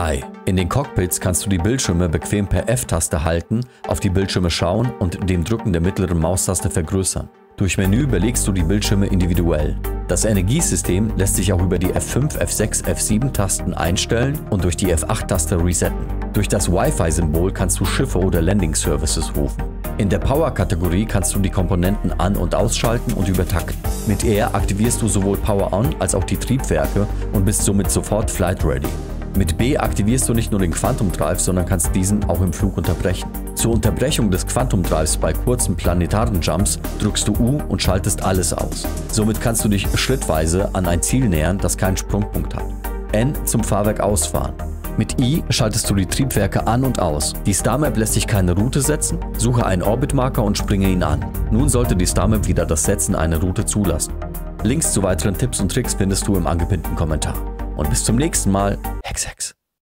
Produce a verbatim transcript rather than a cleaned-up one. Hi. In den Cockpits kannst du die Bildschirme bequem per F-Taste halten, auf die Bildschirme schauen und dem Drücken der mittleren Maustaste vergrößern. Durch Menü belegst du die Bildschirme individuell. Das Energiesystem lässt sich auch über die F fünf, F sechs, F sieben Tasten einstellen und durch die F acht Taste resetten. Durch das Wi-Fi-Symbol kannst du Schiffe oder Landing-Services rufen. In der Power-Kategorie kannst du die Komponenten an- und ausschalten und übertakten. Mit R aktivierst du sowohl Power-On als auch die Triebwerke und bist somit sofort flight-ready. Mit B aktivierst du nicht nur den Quantum Drive, sondern kannst diesen auch im Flug unterbrechen. Zur Unterbrechung des Quantum Drives bei kurzen planetaren Jumps drückst du U und schaltest alles aus. Somit kannst du dich schrittweise an ein Ziel nähern, das keinen Sprungpunkt hat. N zum Fahrwerk ausfahren. Mit I schaltest du die Triebwerke an und aus. Die Starmap lässt sich keine Route setzen, suche einen Orbitmarker und springe ihn an. Nun sollte die Starmap wieder das Setzen einer Route zulassen. Links zu weiteren Tipps und Tricks findest du im angepinnten Kommentar. Und bis zum nächsten Mal, Hex Hex.